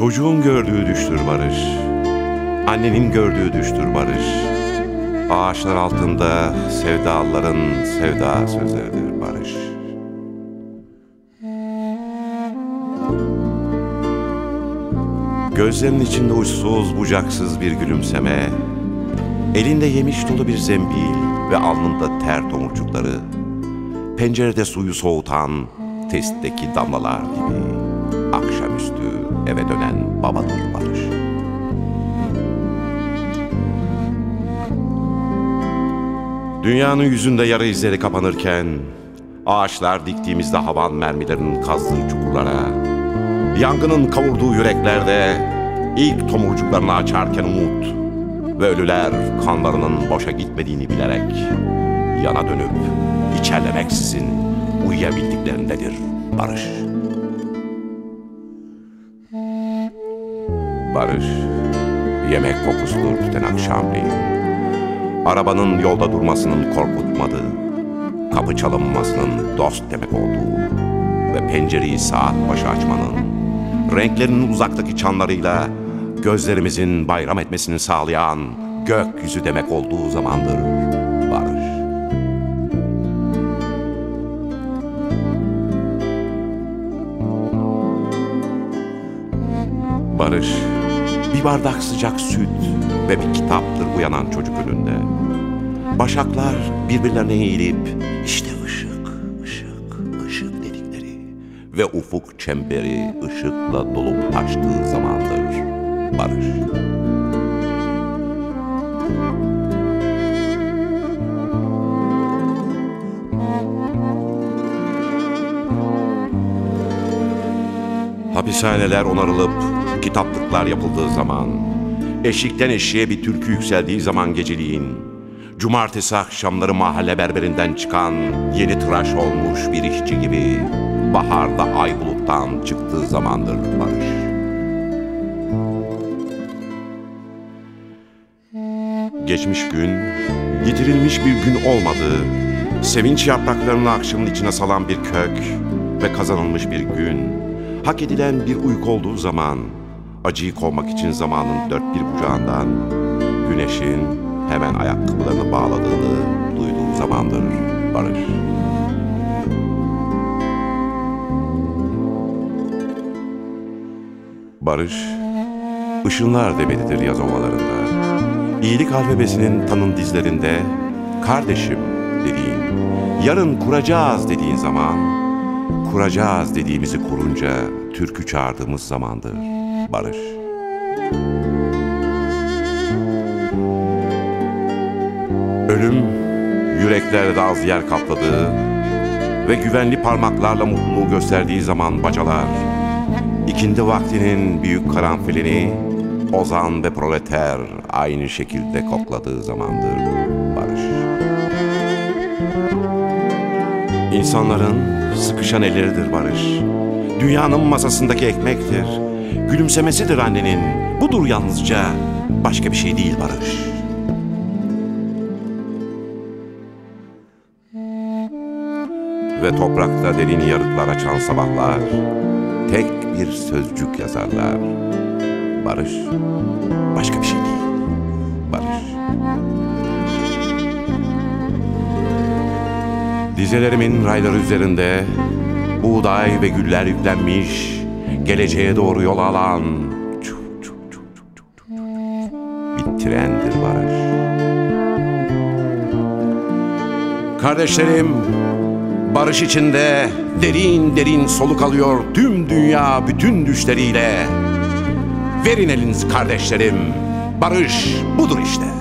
Çocuğun gördüğü düştür Barış. Annenin gördüğü düştür Barış. Ağaçlar altında sevdalıların sevda sözleridir Barış. Gözlerinin içinde uçsuz bucaksız bir gülümseme, elinde yemiş dolu bir zembil ve alnında ter tomurcukları, pencerede suyu soğutan testteki damlalar gibi akşamüstü eve dönen babadır Barış. Dünyanın yüzünde yara izleri kapanırken, ağaçlar diktiğimizde havan mermilerinin kazdığı çukurlara, yangının kavurduğu yüreklerde ilk tomurcuklarını açarken umut ve ölüler kanlarının boşa gitmediğini bilerek yana dönüp içerlemeksizin uyuyabildiklerindeydir Barış. Barış, yemek kokusudur tüten akşamleyin, arabanın yolda durmasının korkutmadığı, kapı çalınmasının dost demek olduğu ve pencereyi saat başı açmanın, renklerinin uzaktaki çanlarıyla gözlerimizin bayram etmesini sağlayan gökyüzü demek olduğu zamandır Barış. Barış, bir bardak sıcak süt ve bir kitaptır uyanan çocuk önünde. Başaklar birbirlerine eğilip işte ışık, ışık, ışık dedikleri ve ufuk çemberi ışıkla dolup açtığı zamandır Barış. Hapishaneler onarılıp kitaplıklar yapıldığı zaman, eşikten eşiğe bir türkü yükseldiği zaman geceliğin, cumartesi akşamları mahalle berberinden çıkan yeni tıraş olmuş bir işçi gibi baharda ay buluttan çıktığı zamandır Barış. Geçmiş gün, yitirilmiş bir gün olmadığı, sevinç yapraklarını akşamın içine salan bir kök ve kazanılmış bir gün, hak edilen bir uyku olduğu zaman, acıyı kovmak için zamanın dört bir bucağından güneşin hemen ayakkabılarını bağladığını duyduğu zamandır Barış. Barış, ışınlar demedidir yaz ovalarında. İyilik alfabesinin tanın dizlerinde, kardeşim dediğin, yarın kuracağız dediğin zaman, kuracağız dediğimizi kurunca türkü çağırdığımız zamandır Barış. Ölüm, yüreklerde az yer kapladığı ve güvenli parmaklarla mutluluğu gösterdiği zaman bacalar, ikindi vaktinin büyük karanfilini ozan ve proleter aynı şekilde kokladığı zamandır Barış. İnsanların sıkışan elleridir Barış. Dünyanın masasındaki ekmektir. Gülümsemesidir annenin. Budur yalnızca, başka bir şey değil Barış. Ve toprakta derin yarıklar açan sabahlar, tek bir sözcük yazarlar. Barış, başka bir şey değil Barış. Dizelerimin rayları üzerinde buğday ve güller yüklenmiş, geleceğe doğru yol alan bir trendir Barış. Kardeşlerim, barış içinde derin derin soluk alıyor tüm dünya bütün düşleriyle. Verin elinizi kardeşlerim, barış budur işte.